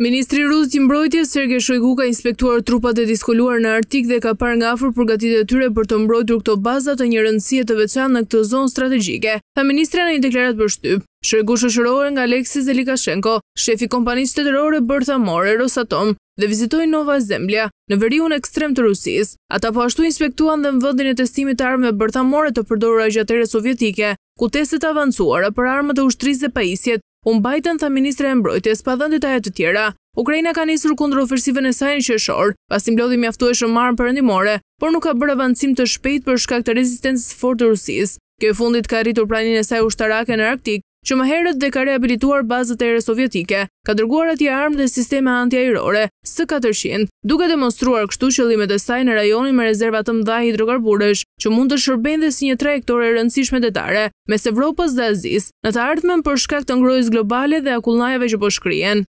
Ministri rus i mbrojtjes Sergei Shoigu ka inspektuar trupat e diskuluar në Arktik dhe ka parë nga afër përgatitjet e tyre për të mbrojtur këto baza të një rëndësie të veçantë në këtë zonë strategjike. Tha ministra në një deklaratë për shtyp. Shoigu shoqërohet nga Aleksei Likhachev, shefi i kompanisë shtetërore bërthamore Rosatom, dhe vizitoi Novaya Zemlya në veriun ekstrem të Rusisë. Ata po ashtu inspektuan dhe në vendin e testimit të armëve bërthamore të përdorura gjatë erës sovjetike, ku testet avancuara për armët e ushtrisë dhe pajisjet u mbajtën, tha ministra e mbrojtjes, pa dhënë detaje të tjera. Ukraina ka nisur kundërofensivën e saj në qershor, pasi mblodhi mjaftueshëm armë perëndimore, por nuk ka bërë avancim të shpejtë për shkak të rezistencës së fortë të Rusisë. Kjo e fundit ka rritur praninë e saj ushtarake në Arktik, që më herët dhe ka rehabilituar bazat e erës sovjetike, ka dërguar atje armë dhe sisteme antiajrore, S-400, duke demonstruar kështu qëllimet e saj në rajonin me rezerva të mëdha hidrokarburesh, që mund të shërbejnë dhe si një trajektorë e rëndësishme detare mes Evropës dhe Azisë, në të ardhmen për shkak të ngrohtësisë globale dhe akullnajave që po shkrihen.